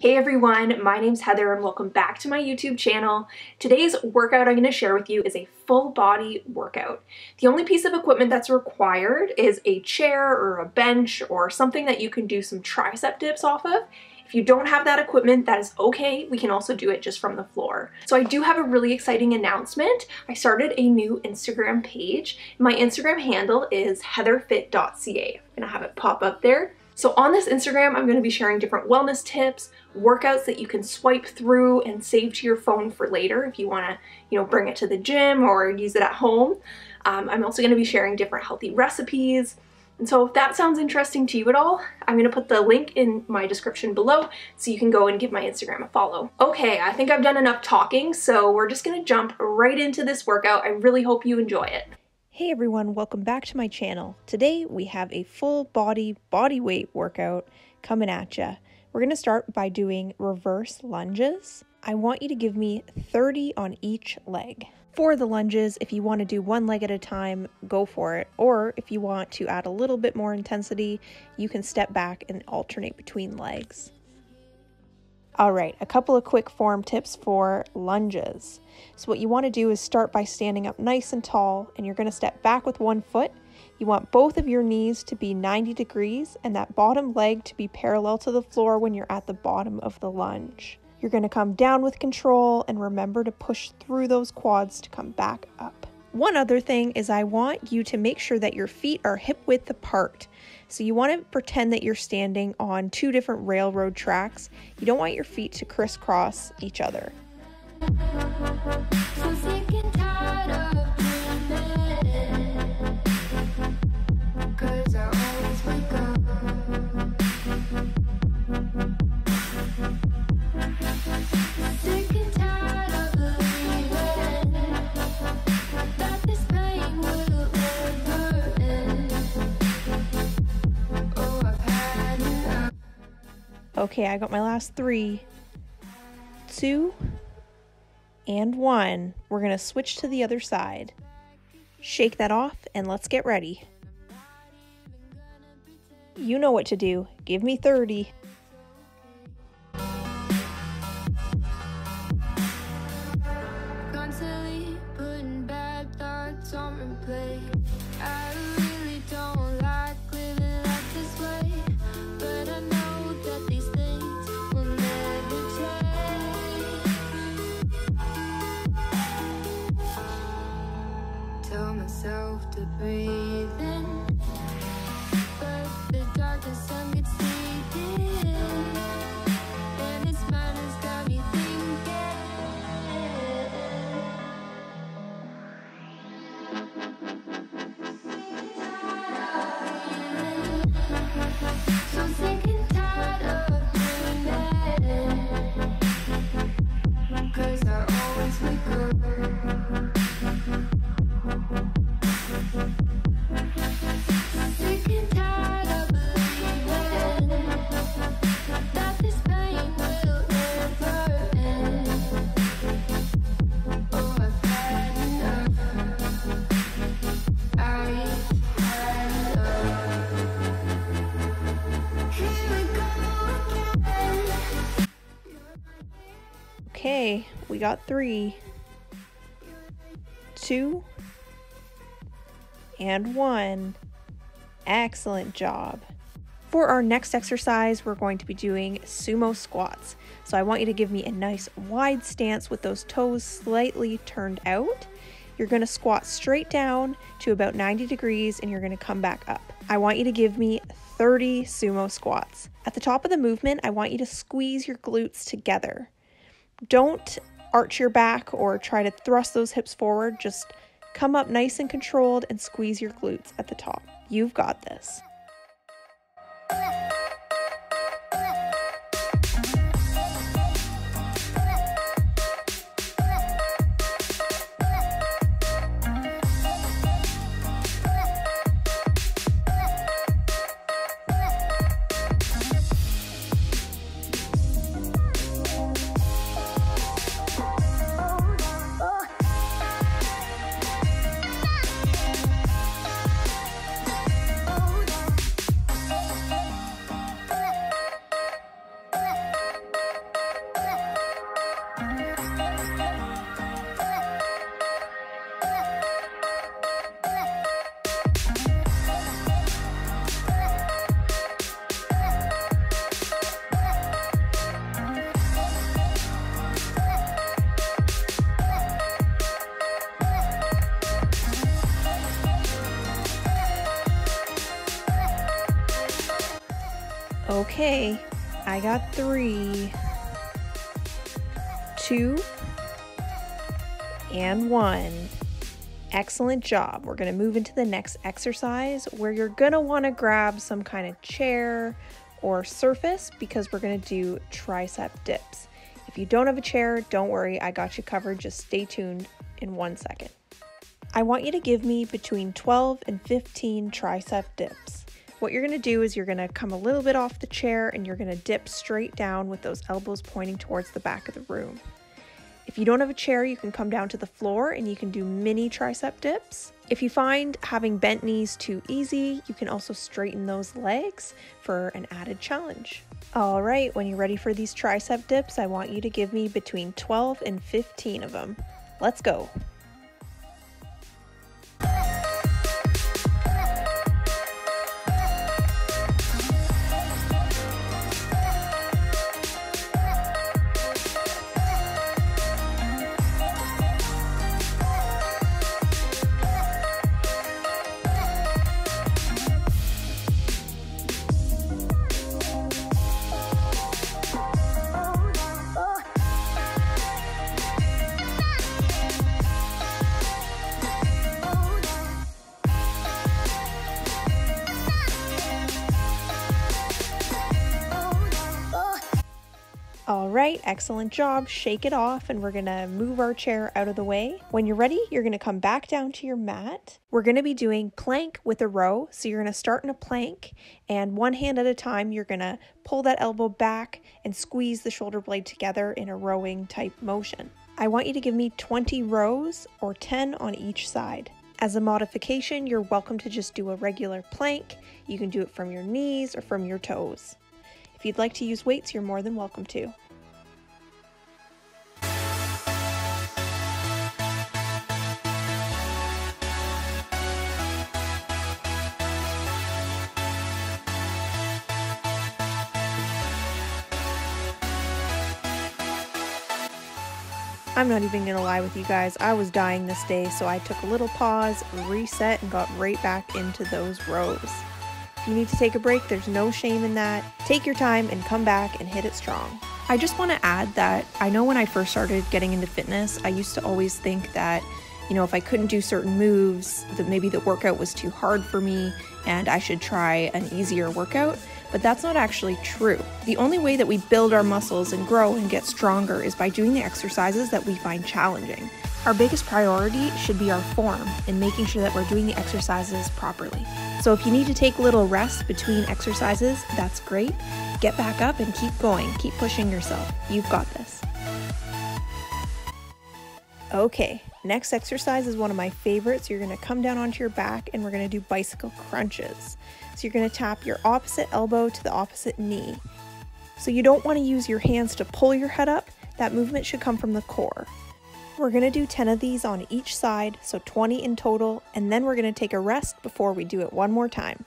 Hey everyone, my name's Heather and welcome back to my YouTube channel. Today's workout I'm going to share with you is a full body workout. The only piece of equipment that's required is a chair or a bench or something that you can do some tricep dips off of. If you don't have that equipment, that is okay. We can also do it just from the floor. So I do have a really exciting announcement. I started a new Instagram page. My Instagram handle is heatherfit.ca. I'm going to have it pop up there. So on this Instagram, I'm going to be sharing different wellness tips, workouts that you can swipe through and save to your phone for later if you want to, bring it to the gym or use it at home. I'm also going to be sharing different healthy recipes. And so if that sounds interesting to you at all, I'm going to put the link in my description below so you can go and give my Instagram a follow. Okay, I think I've done enough talking, so we're just going to jump right into this workout. I really hope you enjoy it. Hey everyone, welcome back to my channel. Today we have a full body weight workout coming at ya. We're going to start by doing reverse lunges. I want you to give me 30 on each leg. For the lunges, if you want to do one leg at a time, go for it. Or if you want to add a little bit more intensity, you can step back and alternate between legs. All right, a couple of quick form tips for lunges. So what you want to do is start by standing up nice and tall, and you're going to step back with one foot. You want both of your knees to be 90 degrees and that bottom leg to be parallel to the floor when you're at the bottom of the lunge. You're going to come down with control and remember to push through those quads to come back up. One other thing is I want you to make sure that your feet are hip width apart. So you want to pretend that you're standing on two different railroad tracks. You don't want your feet to crisscross each other. Okay, I got my last 3, 2, and 1. We're gonna switch to the other side. Shake that off and let's get ready. You know what to do. Give me 30. To breathe in, but the darkest sun gets deep and this mind has got me thinking. So sick and tired of doing that, 'cause I always wake up. Okay, we got 3, 2, and 1. Excellent job. For our next exercise, we're going to be doing sumo squats. So I want you to give me a nice wide stance with those toes slightly turned out. You're going to squat straight down to about 90 degrees and you're going to come back up. I want you to give me 30 sumo squats. At the top of the movement, I want you to squeeze your glutes together. Don't arch your back or try to thrust those hips forward. Just come up nice and controlled and squeeze your glutes at the top. You've got this. Okay, I got 3, 2, and 1. Excellent job. We're going to move into the next exercise where you're going to want to grab some kind of chair or surface because we're going to do tricep dips. If you don't have a chair, don't worry, I got you covered. Just stay tuned in 1 second. I want you to give me between 12 and 15 tricep dips. What you're going to do is you're going to come a little bit off the chair and you're going to dip straight down with those elbows pointing towards the back of the room. If you don't have a chair, you can come down to the floor and you can do mini tricep dips. If you find having bent knees too easy, you can also straighten those legs for an added challenge. All right, when you're ready for these tricep dips, I want you to give me between 12 and 15 of them. Let's go. All right, excellent job. Shake it off and we're gonna move our chair out of the way. When you're ready, you're gonna come back down to your mat. We're gonna be doing plank with a row. So you're gonna start in a plank and one hand at a time, you're gonna pull that elbow back and squeeze the shoulder blade together in a rowing type motion. I want you to give me 20 rows or 10 on each side. As a modification, you're welcome to just do a regular plank. You can do it from your knees or from your toes. If you'd like to use weights, you're more than welcome to. I'm not even gonna lie with you guys, I was dying this day, so I took a little pause, reset, and got right back into those rows. If you need to take a break, there's no shame in that. Take your time and come back and hit it strong. I just want to add that I know when I first started getting into fitness, I used to always think that, you know, if I couldn't do certain moves, that maybe the workout was too hard for me and I should try an easier workout, but that's not actually true. The only way that we build our muscles and grow and get stronger is by doing the exercises that we find challenging. Our biggest priority should be our form and making sure that we're doing the exercises properly. So if you need to take little rest between exercises, that's great. Get back up and keep going. Keep pushing yourself. You've got this. Okay, next exercise is one of my favorites. You're gonna come down onto your back and we're gonna do bicycle crunches. So you're gonna tap your opposite elbow to the opposite knee. So you don't wanna use your hands to pull your head up. That movement should come from the core. We're gonna do 10 of these on each side, so 20 in total, and then we're gonna take a rest before we do it one more time.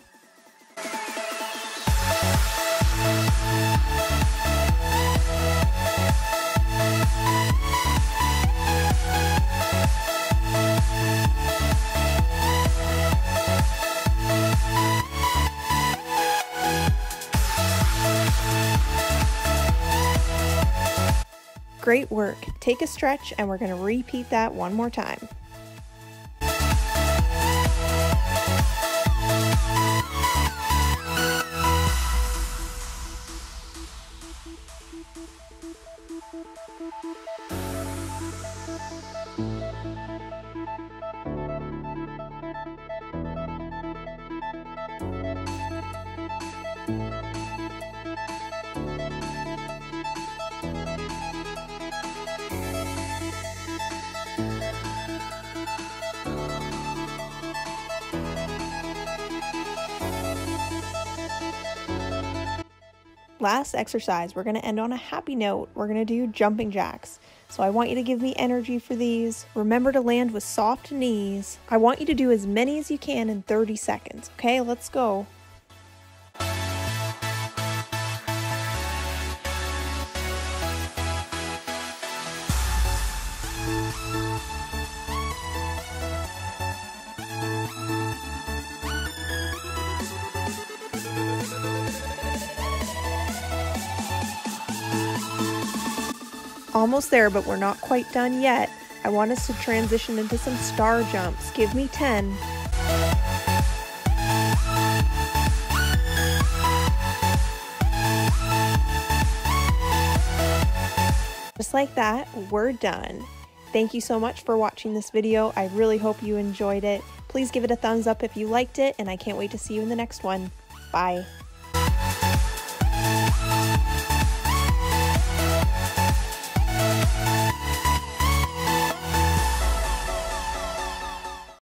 Great work. Take a stretch and we're going to repeat that one more time. Last exercise, we're going to end on a happy note. We're going to do jumping jacks. So I want you to give me energy for these. Remember to land with soft knees. I want you to do as many as you can in 30 seconds. Okay, let's go. Almost there, but we're not quite done yet. I want us to transition into some star jumps. Give me 10. Just like that, we're done. Thank you so much for watching this video. I really hope you enjoyed it. Please give it a thumbs up if you liked it, and I can't wait to see you in the next one. Bye.